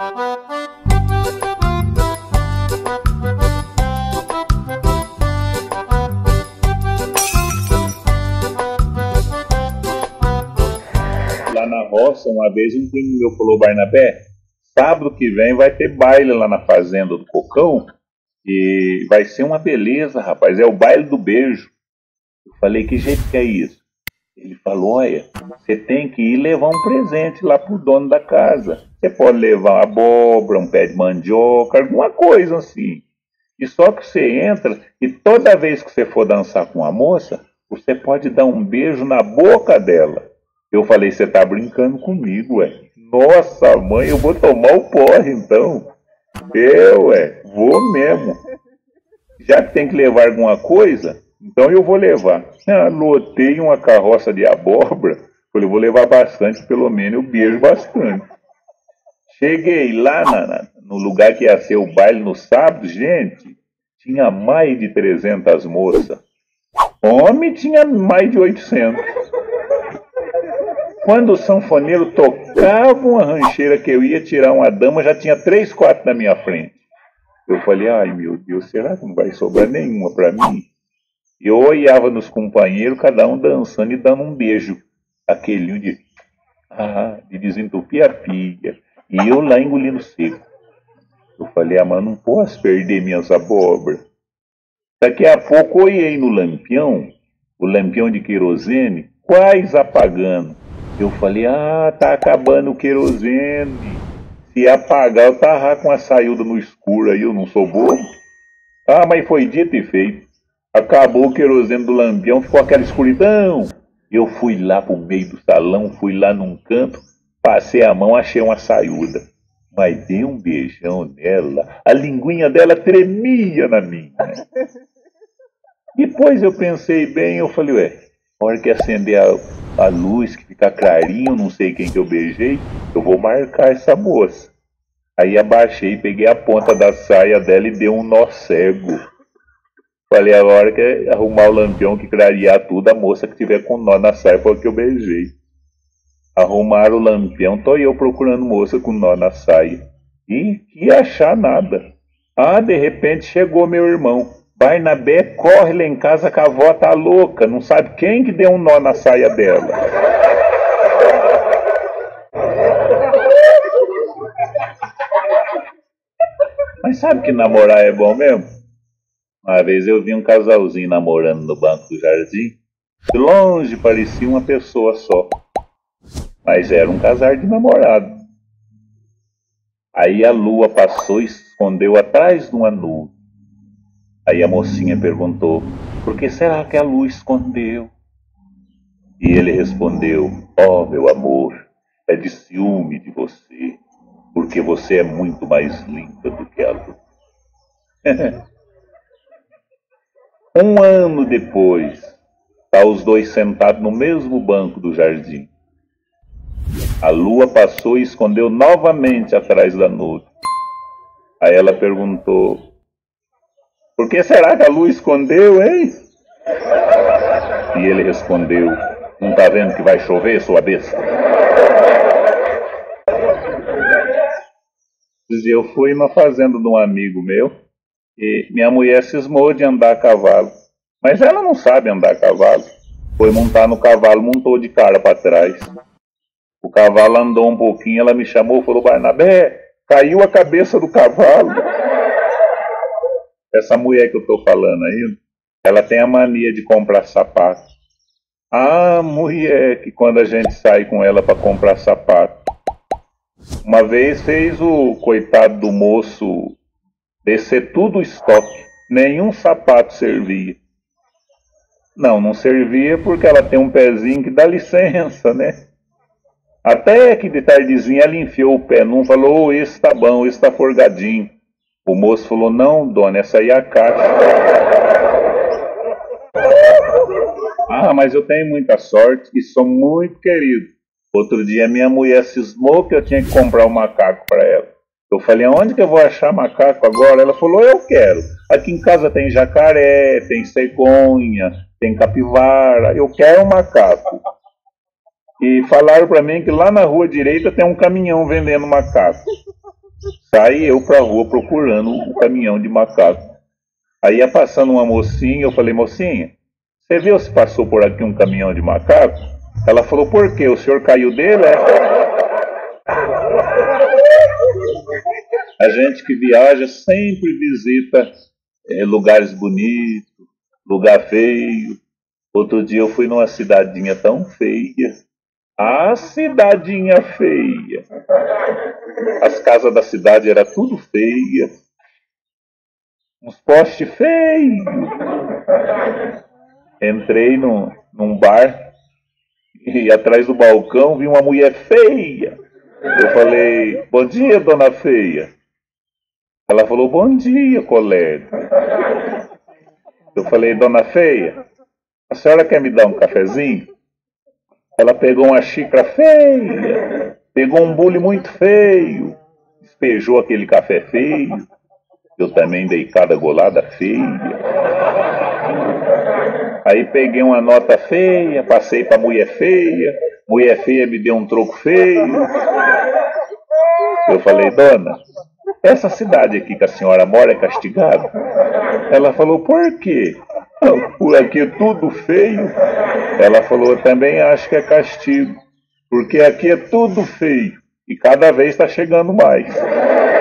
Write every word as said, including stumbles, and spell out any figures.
Lá na roça, uma vez um primo meu falou: Barnabé, sábado que vem vai ter baile lá na fazenda do Cocão e vai ser uma beleza, rapaz, é o baile do beijo. Eu falei: que jeito que é isso? Ele falou: olha, você tem que ir levar um presente lá pro dono da casa. Você pode levar uma abóbora, um pé de mandioca, alguma coisa assim. E só que você entra e toda vez que você for dançar com a moça, você pode dar um beijo na boca dela. Eu falei: você tá brincando comigo, ué. Nossa, mãe, eu vou tomar o porre então. Eu, é, vou mesmo. Já que tem que levar alguma coisa, então eu vou levar. Ah, lotei uma carroça de abóbora. Falei: eu vou levar bastante, pelo menos eu beijo bastante. Cheguei lá na, na, no lugar que ia ser o baile no sábado, gente, tinha mais de trezentas moças. Homem tinha mais de oitocentos. Quando o sanfoneiro tocava uma rancheira que eu ia tirar uma dama, já tinha três, quatro na minha frente. Eu falei: ai meu Deus, será que não vai sobrar nenhuma para mim? Eu olhava nos companheiros, cada um dançando e dando um beijo. Aquele de, ah, de desentupir a pilha. E eu lá engolindo seco. Eu falei: ah, mas não posso perder minhas abóboras. Daqui a pouco olhei no lampião, o lampião de querosene, quase apagando. Eu falei: ah, tá acabando o querosene. Se apagar, eu tava com a saída no escuro aí, eu não sou bobo. Ah, mas foi dito e feito. Acabou o querosene do lampião, ficou aquela escuridão. Eu fui lá pro meio do salão, fui lá num canto, passei a mão, achei uma saiúda. Mas dei um beijão nela, a linguinha dela tremia na minha. Depois eu pensei bem, eu falei: ué, na hora que acender a, a luz, que ficar clarinho, não sei quem que eu beijei, eu vou marcar essa moça. Aí abaixei, peguei a ponta da saia dela e dei um nó cego. Falei: a hora que arrumar o lampião, que clarear tudo, a moça que tiver com nó na saia foi a que eu beijei. Arrumaram o lampião, tô eu procurando moça com nó na saia. E que achar nada. Ah, de repente chegou meu irmão. Barnabé, corre lá em casa que a avó tá louca, não sabe quem que deu um nó na saia dela. Mas sabe que namorar é bom mesmo? Uma vez eu vi um casalzinho namorando no banco do jardim. De longe parecia uma pessoa só, mas era um casal de namorado. Aí a lua passou e se escondeu atrás de uma nuvem. Aí a mocinha perguntou: por que será que a lua escondeu? E ele respondeu: ó, meu amor, é de ciúme de você, porque você é muito mais linda do que a lua. Um ano depois, tá os dois sentados no mesmo banco do jardim. A lua passou e escondeu novamente atrás da nuvem. Aí ela perguntou: por que será que a lua escondeu, hein? E ele respondeu: não tá vendo que vai chover, sua besta? Eu fui na fazenda de um amigo meu. E minha mulher cismou de andar a cavalo, mas ela não sabe andar a cavalo. Foi montar no cavalo, montou de cara para trás. O cavalo andou um pouquinho, ela me chamou e falou: Barnabé, caiu a cabeça do cavalo. Essa mulher que eu estou falando aí, ela tem a mania de comprar sapato. Ah, mulher, que quando a gente sai com ela para comprar sapato. Uma vez fez o coitado do moço descer tudo o estoque, nenhum sapato servia. Não, não servia porque ela tem um pezinho que dá licença, né? Até que de tardezinha ela enfiou o pé num, falou: oh, esse tá bom, esse tá forgadinho. O moço falou: não, dona, essa aí é a caixa. Ah, mas eu tenho muita sorte e sou muito querido. Outro dia minha mulher cismou que eu tinha que comprar um macaco para ela. Eu falei: aonde que eu vou achar macaco agora? Ela falou: eu quero. Aqui em casa tem jacaré, tem cegonha, tem capivara. Eu quero um macaco. E falaram para mim que lá na rua direita tem um caminhão vendendo macaco. Saí eu pra rua procurando um caminhão de macaco. Aí ia passando uma mocinha, eu falei, mocinha, você viu se passou por aqui um caminhão de macaco? Ela falou, por quê? O senhor caiu dele? A gente que viaja sempre visita é, lugares bonitos, lugar feio. Outro dia eu fui numa cidadinha tão feia. A cidadinha feia. As casas da cidade eram tudo feia. Uns postes feios. Entrei num, num bar e atrás do balcão vi uma mulher feia. Eu falei, bom dia, dona feia. Ela falou, bom dia, colega. Eu falei, dona feia, a senhora quer me dar um cafezinho? Ela pegou uma xícara feia, pegou um bule muito feio, despejou aquele café feio. Eu também dei cada golada feia. Aí peguei uma nota feia, passei pra mulher feia, mulher feia me deu um troco feio. Eu falei, dona, essa cidade aqui que a senhora mora é castigada? Ela falou, por quê? Por aqui tudo feio. Ela falou, eu também acho que é castigo, porque aqui é tudo feio e cada vez está chegando mais.